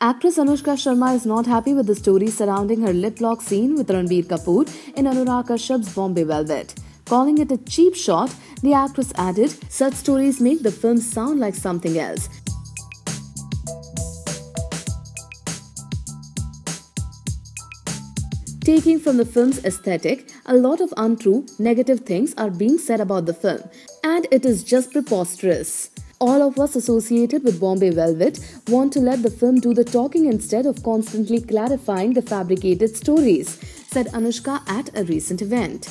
Actress Anushka Sharma is not happy with the story surrounding her lip lock scene with Ranbir Kapoor in Anurag Kashyap's Bombay Velvet. Calling it a cheap shot, the actress added, "Such stories make the film sound like something else." Taking from the film's aesthetic, a lot of untrue, negative things are being said about the film, and it is just preposterous. All of us associated with Bombay Velvet want to let the film do the talking instead of constantly clarifying the fabricated stories, said Anushka at a recent event.